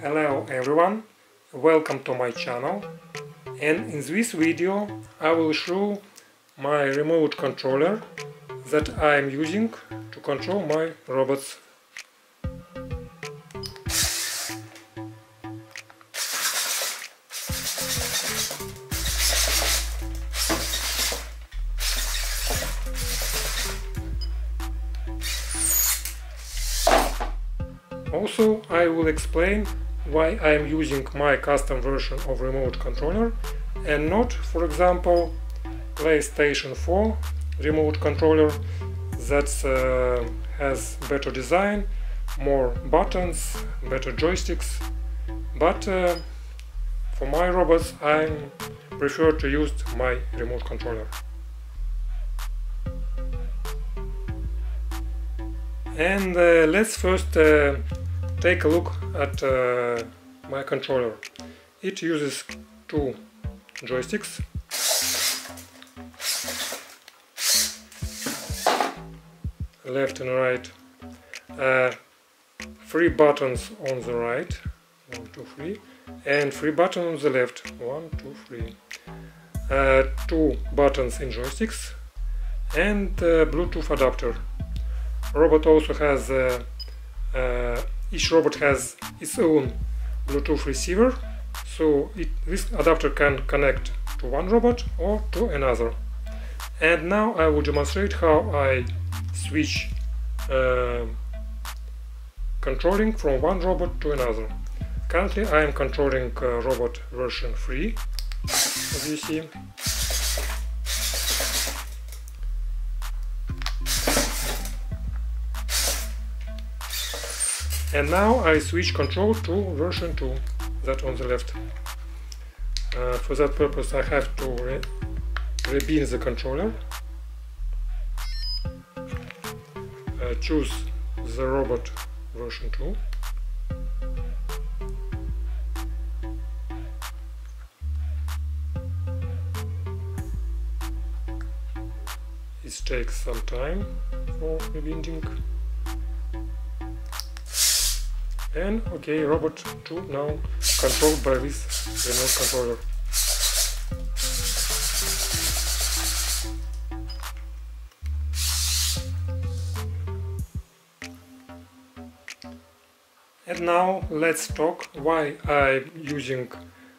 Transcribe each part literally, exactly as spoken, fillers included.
Hello everyone, welcome to my channel, and in this video I will show my remote controller that I am using to control my robots. Also, I will explain why I am using my custom version of remote controller and not, for example, PlayStation four remote controller that uh, has better design, more buttons, better joysticks. But uh, for my robots, I prefer to use my remote controller. And uh, let's first uh, take a look at uh, my controller. It uses two joysticks. Left and right. Uh, three buttons on the right. One, two, three. And three buttons on the left. One, two, three. Uh, two buttons in joysticks. And uh, Bluetooth adapter. Robot also has uh, uh, each robot has its own Bluetooth receiver, so it, this adapter can connect to one robot or to another. And now I will demonstrate how I switch uh, controlling from one robot to another. Currently I am controlling uh, robot version three, as you see. And now I switch control to version two, that on the left. Uh, for that purpose I have to re rebin the controller, uh, choose the robot version two, it takes some time for rebinding. And okay, robot two now controlled by this remote controller. And now let's talk why I'm using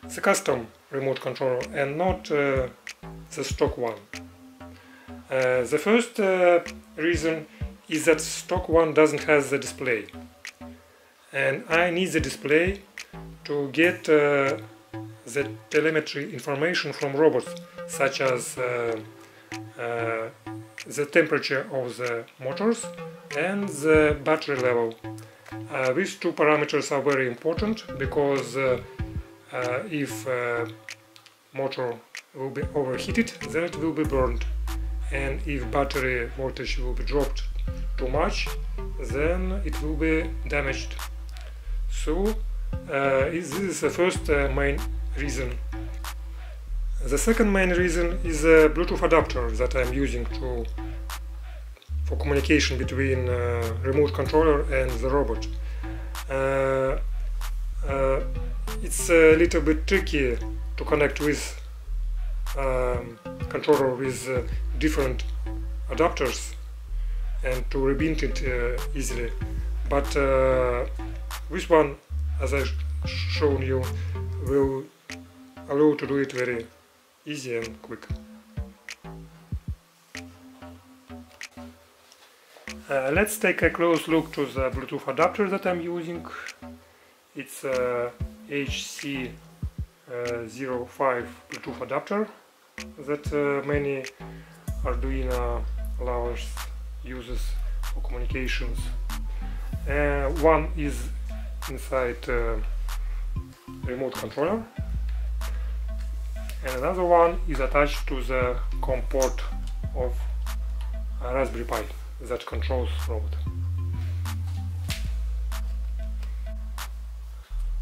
the custom remote controller and not uh, the stock one. Uh, the first uh, reason is that stock one doesn't have the display. And I need the display to get uh, the telemetry information from robots, such as uh, uh, the temperature of the motors and the battery level. Uh, these two parameters are very important, because uh, uh, if uh, motor will be overheated, then it will be burned, and if battery voltage will be dropped too much, then it will be damaged. So uh, this is the first uh, main reason. The second main reason is a Bluetooth adapter that I'm using to, for communication between uh, remote controller and the robot. Uh, uh, it's a little bit tricky to connect with um, controller with uh, different adapters and to rebind it uh, easily, but uh, this one, as I've shown you, will allow to do it very easy and quick. Uh, let's take a close look to the Bluetooth adapter that I'm using. It's a H C zero five Bluetooth adapter that uh, many Arduino lovers uses for communications. Uh, one is inside uh, remote controller, and another one is attached to the COM port of a Raspberry Pi that controls robot.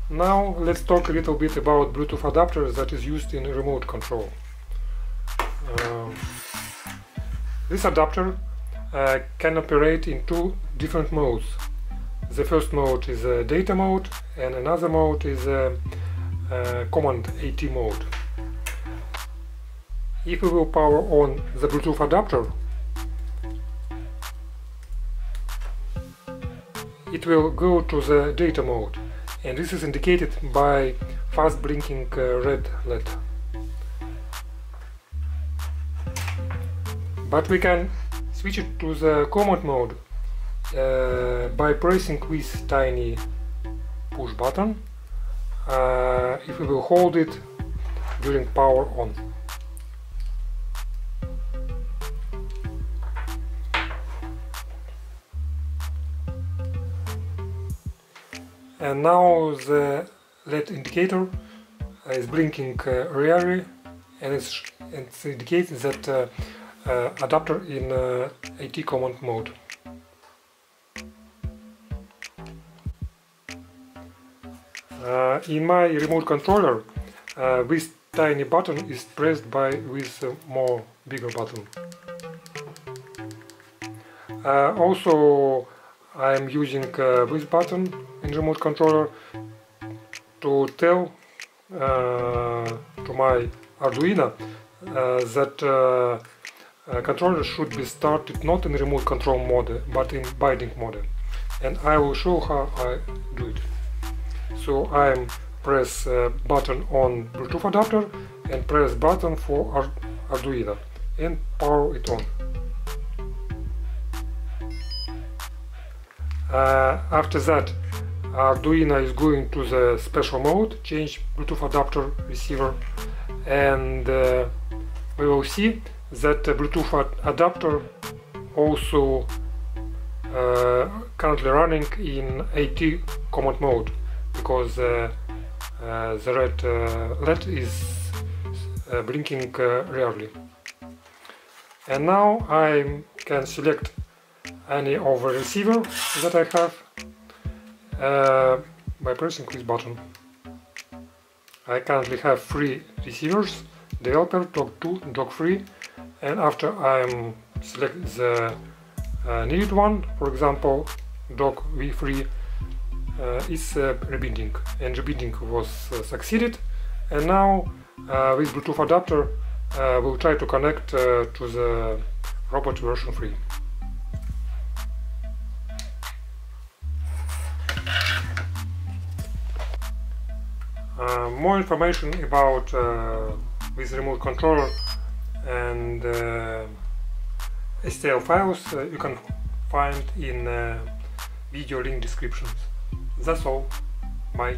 Now let's talk a little bit about Bluetooth adapter that is used in remote control. Uh, this adapter Uh, can operate in two different modes. the first mode is a data mode, and another mode is a, a command A T mode. If we will power on the Bluetooth adapter, it will go to the data mode, and this is indicated by fast blinking uh, red L E D. But we can switch it to the command mode uh, by pressing this tiny push button uh, if we will hold it during power on. And now the L E D indicator is blinking uh, rarely, and it's, it's indicates that uh, uh, adapter in uh, A T command mode. Uh, in my remote controller, uh, this tiny button is pressed by this uh, more bigger button. Uh, also, I am using uh, this button in remote controller to tell uh, to my Arduino uh, that uh, a controller should be started not in remote control mode but in binding mode, and I will show how I do it. So I am press uh, button on Bluetooth adapter and press button for Ar Arduino and power it on. Uh, after that, Arduino is going to the special mode, change Bluetooth adapter receiver, and uh, we will see that the Bluetooth ad adapter also uh, currently running in A T command mode, because uh, uh, the red uh, L E D is uh, blinking uh, rarely. And now I can select any of the receiver that I have uh, by pressing this button. I currently have three receivers: developer, dock two, dock three, and after I select the uh, needed one, for example dock V three, uh, is uh, rebinding, and rebinding was uh, succeeded, and now uh, with Bluetooth adapter uh, we'll try to connect uh, to the robot version three. Uh, more information about uh, this remote controller and uh, H C zero five files uh, you can find in uh, video link descriptions. That's all. Bye.